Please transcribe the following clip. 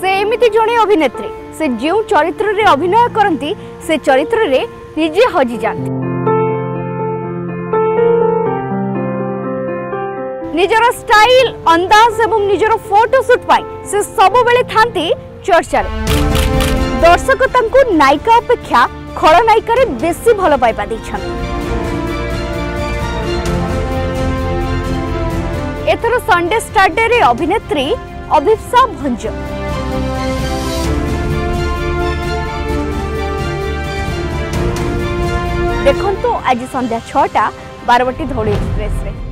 से एमती जड़े अभिनेत्री से जो चरित्र रे अभिनय करती से चरित्र रे निजे हजि जाती। निजर स्टाइल अंदाज एवं निजर फोटोशूट से सबुबले था चर्चा। दर्शक नायिका अपेक्षा खलनायिका बेसी भल पाइबा एथर संडे स्टारडे रे अभिनेत्री अभिप्सा भंज देखंतु आज संध्या 6टा बारवाटी धौली एक्सप्रेस रे।